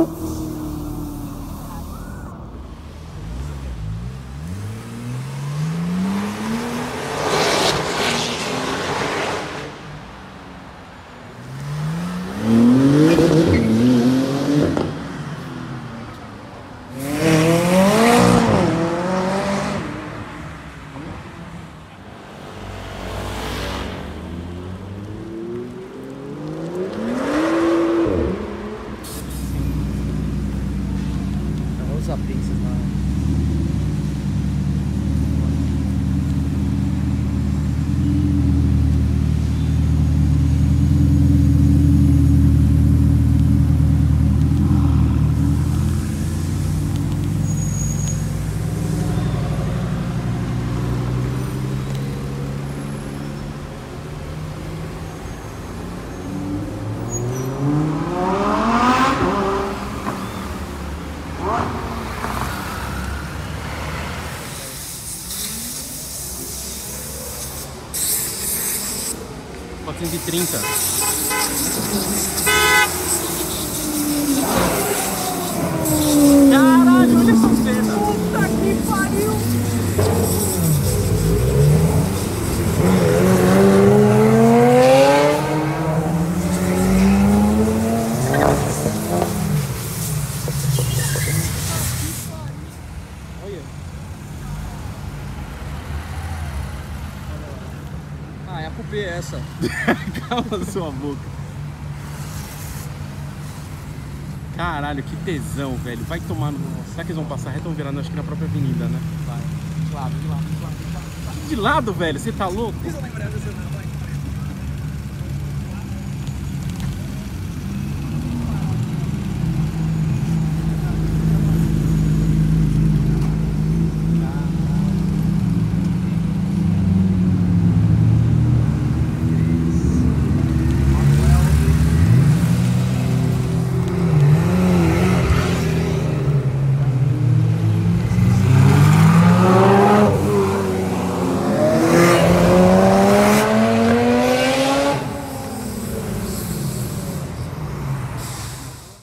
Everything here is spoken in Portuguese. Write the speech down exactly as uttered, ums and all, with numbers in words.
né? quatrocentos e trinta. Essa. Calma sua boca. Caralho, que tesão, velho. Vai tomar no... Será que eles vão passar reto ou virado? Acho que na própria avenida, né? Vai. De lado, de lado, de lado. De lado, velho? Você tá louco?